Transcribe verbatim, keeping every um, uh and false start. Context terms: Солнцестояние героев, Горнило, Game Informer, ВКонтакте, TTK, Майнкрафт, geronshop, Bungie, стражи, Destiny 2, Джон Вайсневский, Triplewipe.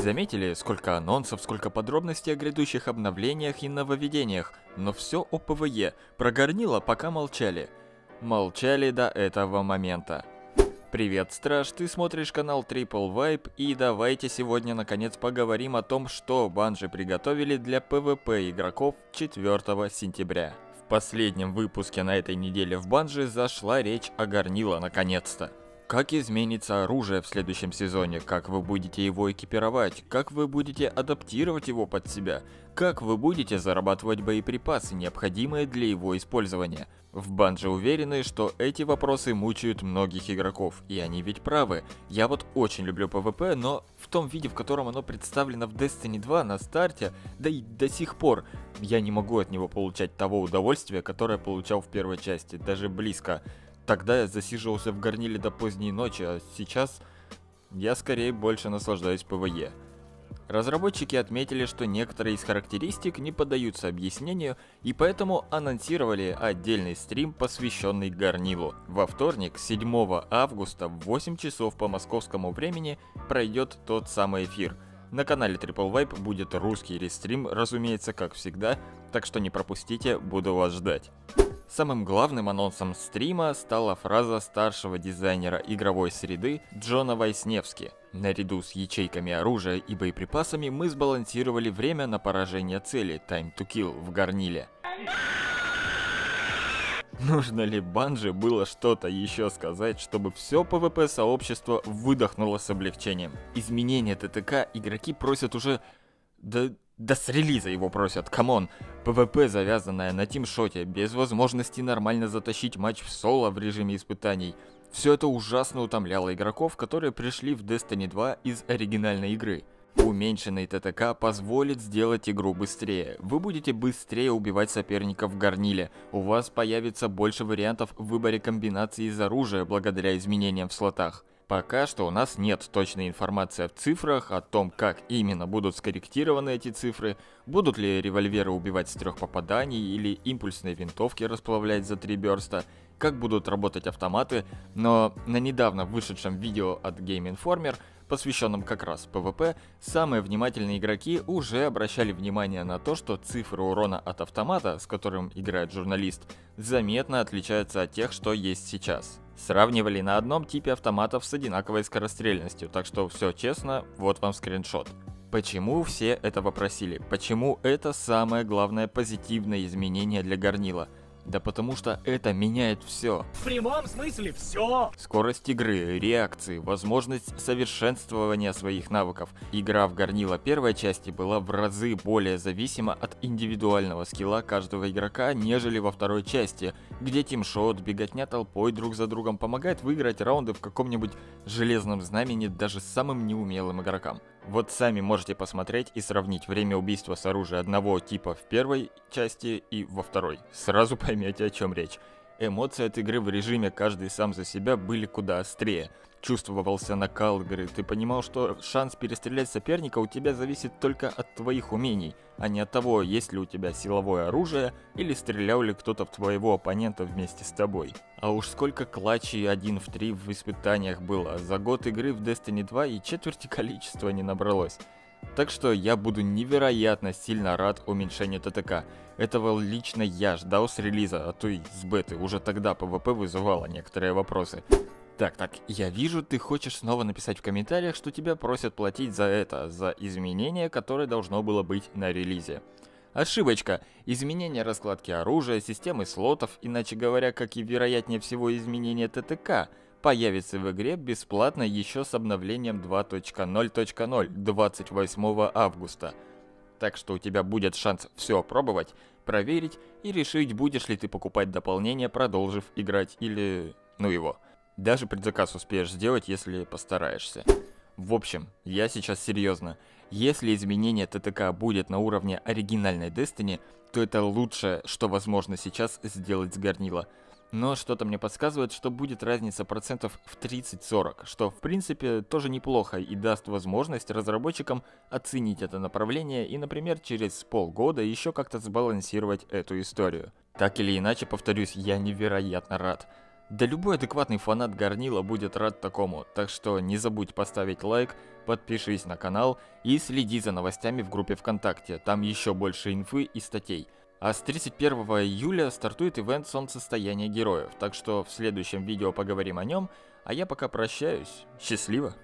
Заметили, сколько анонсов, сколько подробностей о грядущих обновлениях и нововведениях, но все о ПВЕ, про Горнило пока молчали. Молчали до этого момента. Привет, Страж, ты смотришь канал Triplewipe, и давайте сегодня наконец поговорим о том, что Bungie приготовили для ПВП игроков четвёртого сентября. В последнем выпуске на этой неделе в Bungie зашла речь о Горнило наконец-то. Как изменится оружие в следующем сезоне, как вы будете его экипировать, как вы будете адаптировать его под себя, как вы будете зарабатывать боеприпасы, необходимые для его использования. В Bungie уверены, что эти вопросы мучают многих игроков, и они ведь правы. Я вот очень люблю ПВП, но в том виде, в котором оно представлено в Destiny два на старте, да и до сих пор, я не могу от него получать того удовольствия, которое получал в первой части, даже близко. Тогда я засиживался в Горниле до поздней ночи, а сейчас я скорее больше наслаждаюсь ПВЕ. Разработчики отметили, что некоторые из характеристик не поддаются объяснению, и поэтому анонсировали отдельный стрим, посвященный Горнилу. Во вторник, седьмого августа, в восемь часов по московскому времени пройдет тот самый эфир. На канале Triplewipe будет русский рестрим, разумеется, как всегда, так что не пропустите, буду вас ждать. Самым главным анонсом стрима стала фраза старшего дизайнера игровой среды Джона Вайсневски. Наряду с ячейками оружия и боеприпасами мы сбалансировали время на поражение цели тайм ту килл в Горниле. Нужно ли Bungie было что-то еще сказать, чтобы все ПВП сообщество выдохнуло с облегчением? Изменения тэ тэ ка игроки просят уже... Да... Да с релиза его просят, камон. ПВП, завязанное на тимшоте, без возможности нормально затащить матч в соло в режиме испытаний. Все это ужасно утомляло игроков, которые пришли в Destiny два из оригинальной игры. Уменьшенный тэ тэ ка позволит сделать игру быстрее. Вы будете быстрее убивать соперников в Горниле. У вас появится больше вариантов в выборе комбинаций из оружия благодаря изменениям в слотах. Пока что у нас нет точной информации о цифрах, о том, как именно будут скорректированы эти цифры, будут ли револьверы убивать с трех попаданий или импульсные винтовки расплавлять за три бёрста, как будут работать автоматы, но на недавно вышедшем видео от Game Informer, посвященном как раз ПВП, самые внимательные игроки уже обращали внимание на то, что цифры урона от автомата, с которым играет журналист, заметно отличаются от тех, что есть сейчас. Сравнивали на одном типе автоматов с одинаковой скорострельностью, так что все честно, вот вам скриншот. Почему все этого просили? Почему это самое главное позитивное изменение для Горнила? Да потому что это меняет все. В прямом смысле все. Скорость игры, реакции, возможность совершенствования своих навыков. Игра в Горнило первой части была в разы более зависима от индивидуального скилла каждого игрока, нежели во второй части, где тимшот, беготня толпой друг за другом помогает выиграть раунды в каком-нибудь железном знамени даже самым неумелым игрокам. Вот сами можете посмотреть и сравнить время убийства с оружием одного типа в первой части и во второй. Сразу поймете, о чем речь. Эмоции от игры в режиме «каждый сам за себя» были куда острее. Чувствовался накал игры, ты понимал, что шанс перестрелять соперника у тебя зависит только от твоих умений, а не от того, есть ли у тебя силовое оружие или стрелял ли кто-то в твоего оппонента вместе с тобой. А уж сколько клатчей один в три в испытаниях было, за год игры в Destiny два и четверти количества не набралось. Так что я буду невероятно сильно рад уменьшению тэ тэ ка. Этого лично я ждал с релиза, а то и с беты, уже тогда ПВП вызывало некоторые вопросы. Так, так, я вижу, ты хочешь снова написать в комментариях, что тебя просят платить за это, за изменение, которое должно было быть на релизе. Ошибочка. Изменение раскладки оружия, системы слотов, иначе говоря, как и вероятнее всего изменение тэ тэ ка, появится в игре бесплатно еще с обновлением два точка ноль точка ноль двадцать восьмого августа. Так что у тебя будет шанс все опробовать, проверить и решить, будешь ли ты покупать дополнение, продолжив играть или... ну его. Даже предзаказ успеешь сделать, если постараешься. В общем, я сейчас серьезно. Если изменение тэ тэ ка будет на уровне оригинальной Destiny, то это лучшее, что возможно сейчас сделать с Горнило. Но что-то мне подсказывает, что будет разница процентов в тридцать-сорок, что в принципе тоже неплохо и даст возможность разработчикам оценить это направление и, например, через полгода еще как-то сбалансировать эту историю. Так или иначе, повторюсь, я невероятно рад. Да любой адекватный фанат Горнила будет рад такому, так что не забудь поставить лайк, подпишись на канал и следи за новостями в группе ВКонтакте, там еще больше инфы и статей. А с тридцать первого июля стартует ивент «Солнцестояние героев», так что в следующем видео поговорим о нем, а я пока прощаюсь, счастливо!